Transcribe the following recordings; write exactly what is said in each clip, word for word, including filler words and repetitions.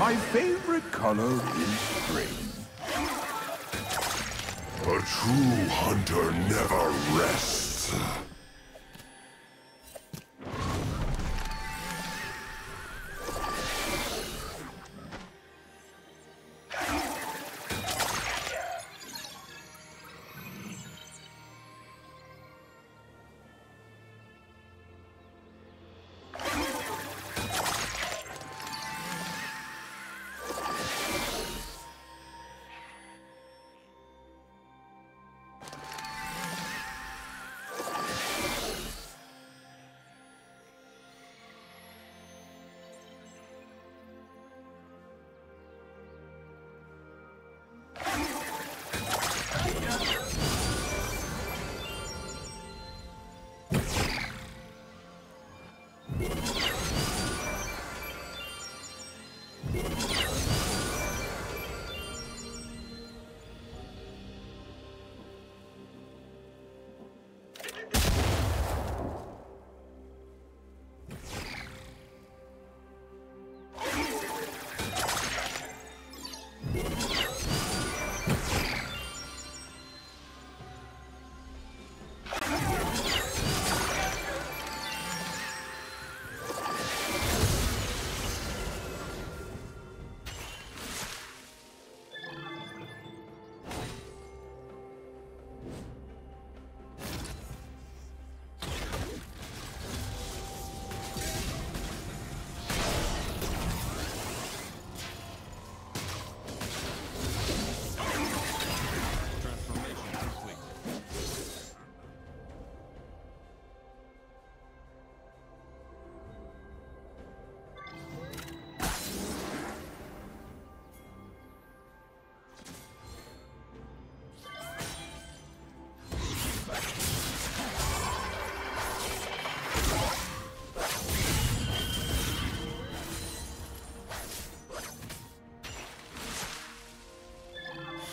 My favorite color is green. A true hunter never rests.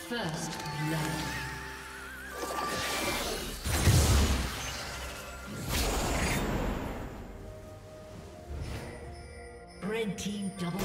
First blood. Red team double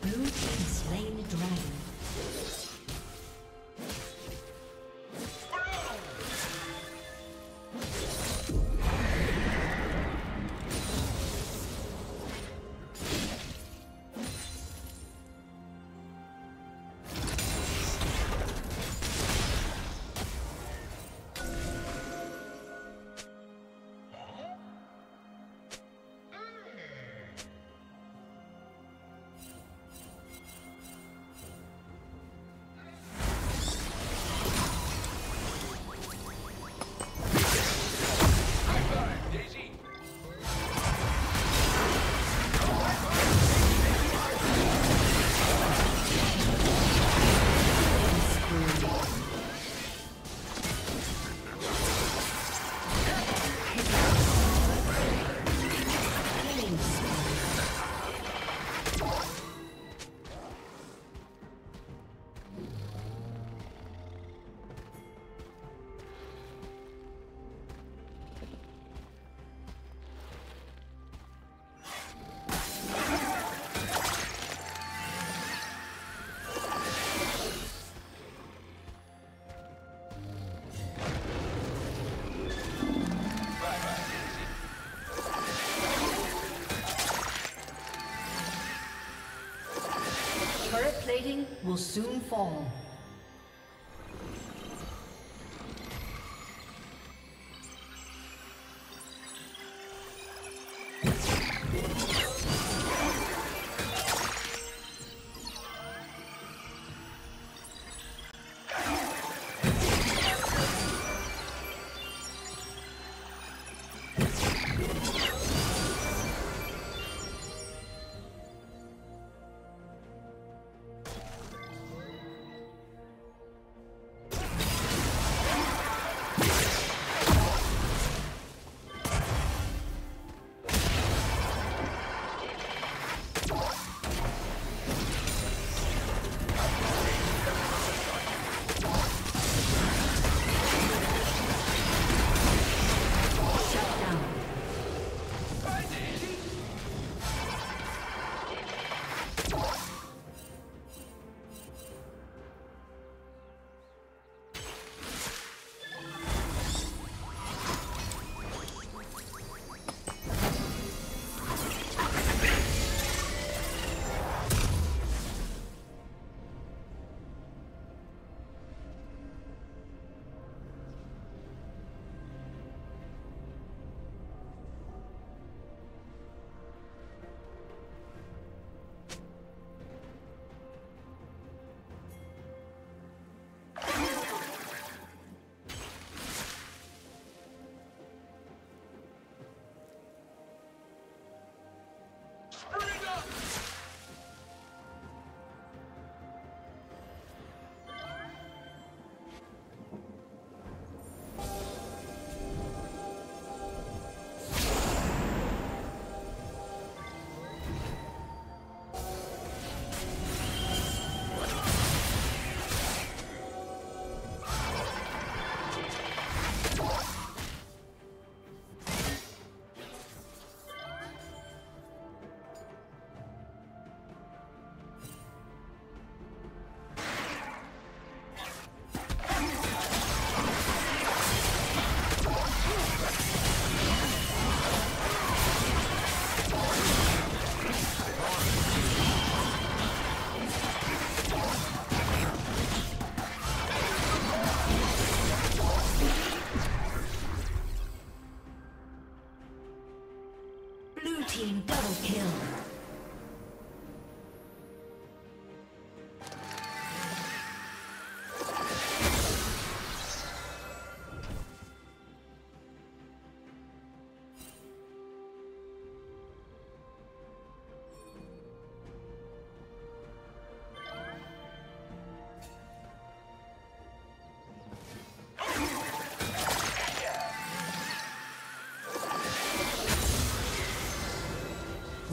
Blue team slain the dragon. plating will soon fall.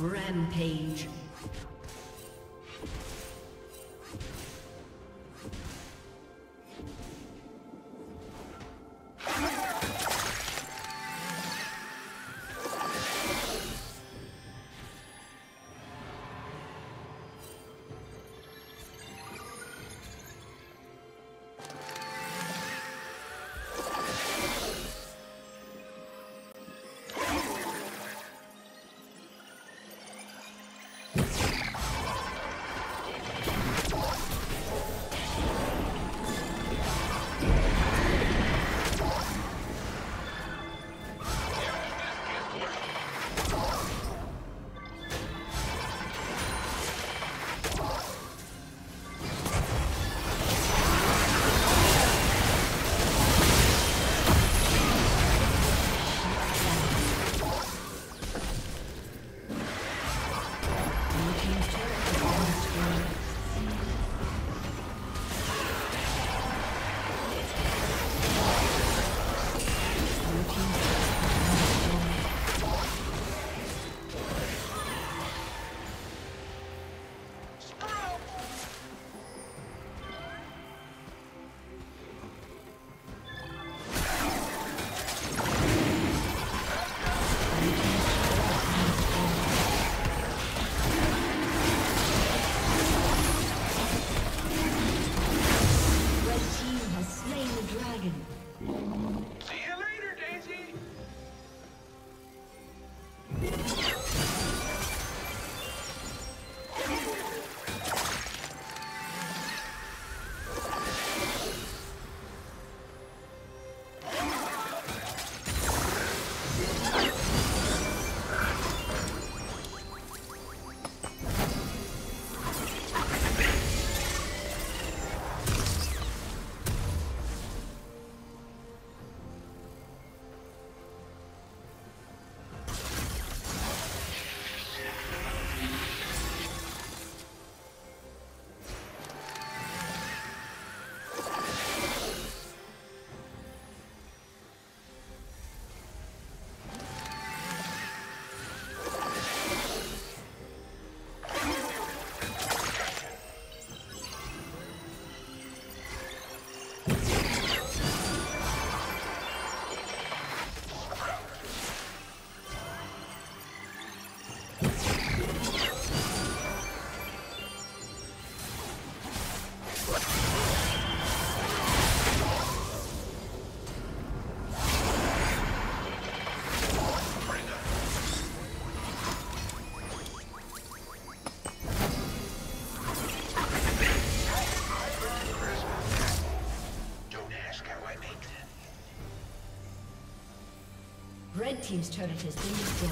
Rampage. Red team's turret has been destroyed.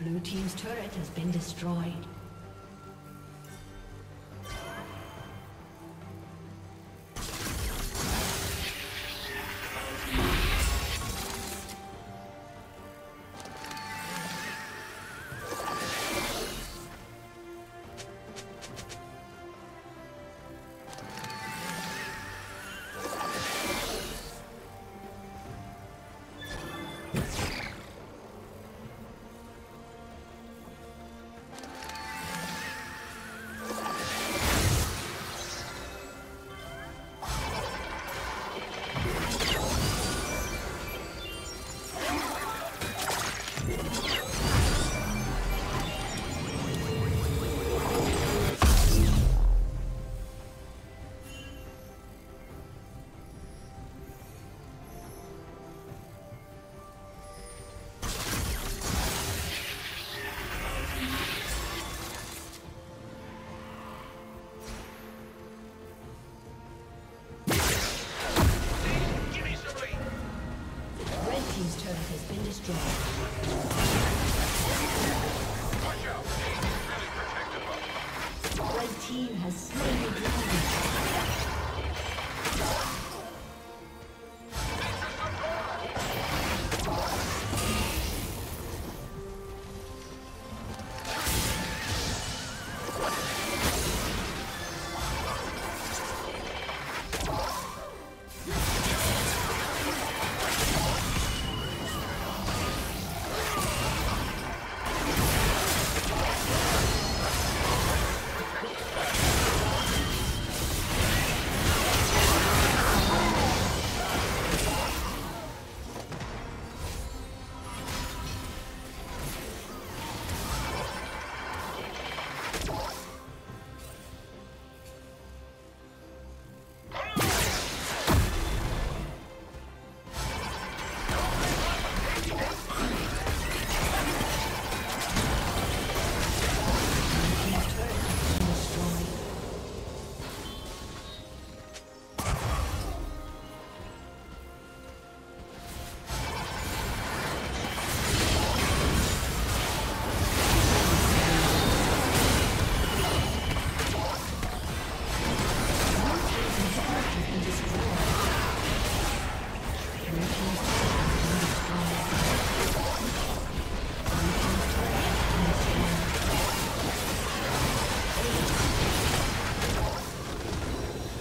Blue team's turret has been destroyed.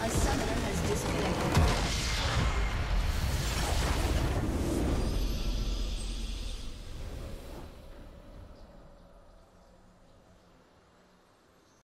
A summoner has disconnected.